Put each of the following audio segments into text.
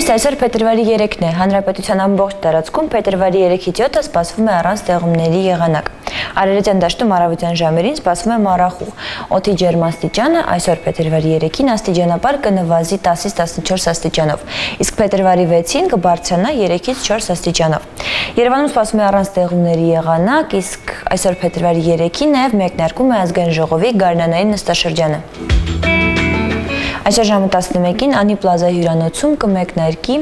Նույնիսկ այսօր փետրվարի 3-ն է, հանրապետության ամբողջ տարածքում փետրվարի 3-ից 7-ը սպասվում է առանց տեղումների եղանակ։ Արևելյան դաշտում առավոտյան ժամերին սպասվում է մռախուղ։ Օդի ջերմաստիճանը այսօր փետրվարի 3-ին աստիճանաբար կնվազի 10-ից 14 աստիճանով, իսկ փետրվարի 6-ին կբարձրանա 3-ից 4 աստիճանով։ Երևանում սպասվում է առանց տեղումների եղանակ, իսկ այսօր փետրվարի 3-ին նաև մեկնարկում է ազգային ժողովի գարնանային նստաշրջանը։ Այսօր ժամը 11-ին Անի Պլազա հյուրանոցում կմեկնարկի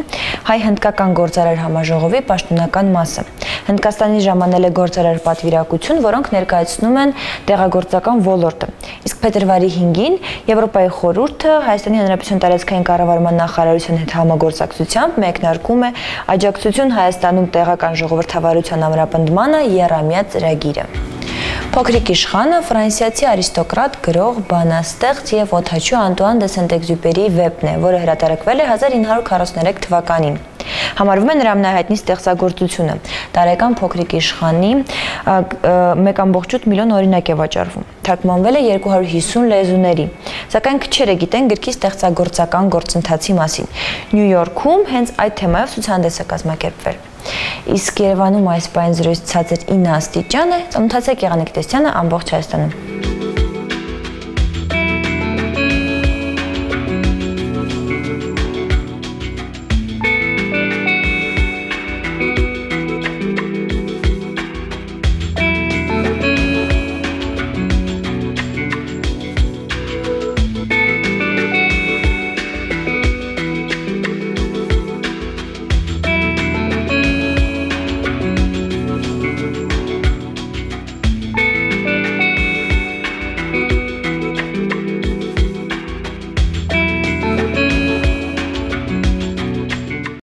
հայ-հնդկական գործարար համաժողովի պաշտոնական մասը։ Հնդկաստանի ժամանել է գործարար պատվիրակություն, որոնք ներկայացնում են տեղագործական ոլորտը։ Իսկ փետրվարի 5-ին Եվրոպայի խորհուրդը Հայաստանի Հանրապետության տարածքային կառավարման նախարարության հետ համագործակցությամբ մեկնարկում է աջակցություն Հայաստանում տեղական ժողովրդավարության ամրապնդմանը եռամյա ծրագիրը։ Փոքրիկ իշխանը ֆրանսիացի արիստոկրատ, գրող, բանաստեղծ և օդաչու Անտուան դը Սենտ-Էքզյուպերի վեպն է, որը հրատարակվել է 1943 թվականին։ Համարվում է նրա ամենահայտնի ստեղծագործությունը։ Տարեկան Փոքրիկ իշխանի 1.8 միլիոն օրինակ է վաճառվում։ Թարգմանվել է 250 լեզուների, սակայն քչերը գիտեն գրքի ստեղծագործական գործընթացի մասին։ Նյու Յորքում հենց այդ թեմայով ցուցահանդես է կազմակերպվել։ Իսկ Երևանում այս պայն 0-ից ցածր 9 աստիճան է, ծանոթացեք Եղանիկ Տեսյանը ամբողջ Հայաստանում։